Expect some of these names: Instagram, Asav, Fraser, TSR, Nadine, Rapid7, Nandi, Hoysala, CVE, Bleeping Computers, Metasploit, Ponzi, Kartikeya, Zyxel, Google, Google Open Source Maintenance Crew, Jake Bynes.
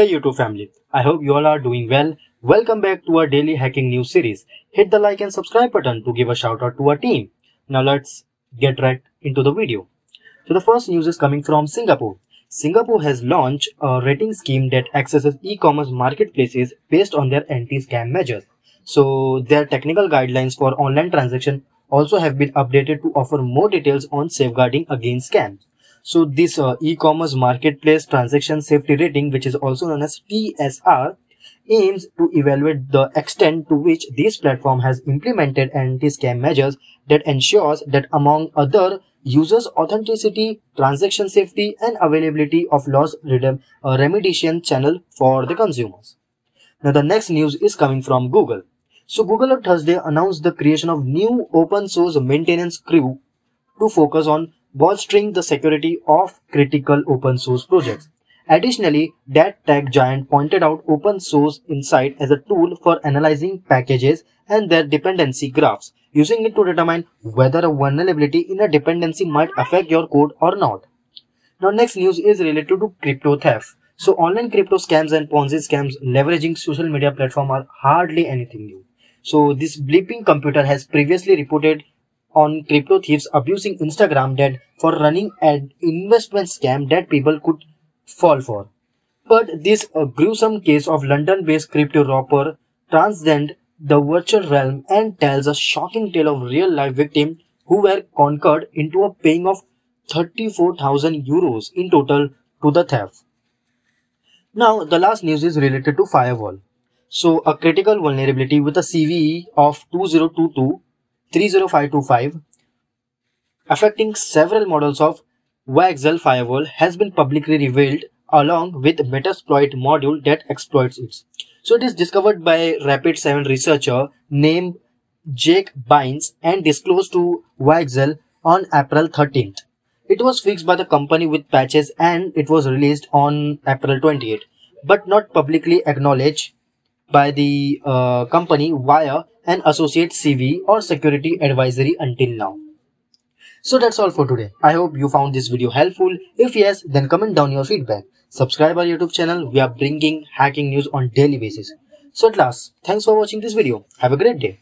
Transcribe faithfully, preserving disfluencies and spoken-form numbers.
Hey YouTube family, I hope you all are doing well. Welcome back to our daily hacking news series. Hit the like and subscribe button to give a shout out to our team. Now let's get right into the video. So the first news is coming from Singapore. Singapore has launched a rating scheme that accesses e-commerce marketplaces based on their anti-scam measures. So their technical guidelines for online transaction also have been updated to offer more details on safeguarding against scams. So this uh, e-commerce marketplace transaction safety rating, which is also known as T S R, aims to evaluate the extent to which this platform has implemented anti-scam measures that ensures that, among other, users' authenticity, transaction safety, and availability of loss redem uh, remediation channel for the consumers. Now the next news is coming from Google. So Google on Thursday announced the creation of new open source maintenance crew to focus on bolstering the security of critical open source projects. Additionally, that tech giant pointed out open source insight as a tool for analyzing packages and their dependency graphs, using it to determine whether a vulnerability in a dependency might affect your code or not. Now, next news is related to crypto theft. So, online crypto scams and Ponzi scams leveraging social media platform are hardly anything new. So, this bleeping computer has previously reported on crypto thieves abusing Instagram that for running an investment scam that people could fall for. But this uh, gruesome case of London-based crypto robber transcends the virtual realm and tells a shocking tale of real-life victims who were conquered into a paying of thirty-four thousand euros in total to the theft. Now, the last news is related to firewall. So, a critical vulnerability with a C V E of two zero two two three zero five two five affecting several models of Zyxel firewall has been publicly revealed along with Metasploit module that exploits it. So it is discovered by Rapid seven researcher named Jake Bynes and disclosed to Zyxel on April thirteenth. It was fixed by the company with patches and it was released on April twenty-eighth, but not publicly acknowledged by the uh, company via an associate C V or security advisory until now. So that's all for today. I hope you found this video helpful. If yes, then comment down your feedback. Subscribe our YouTube channel. We are bringing hacking news on daily basis. So at last, thanks for watching this video. Have a great day.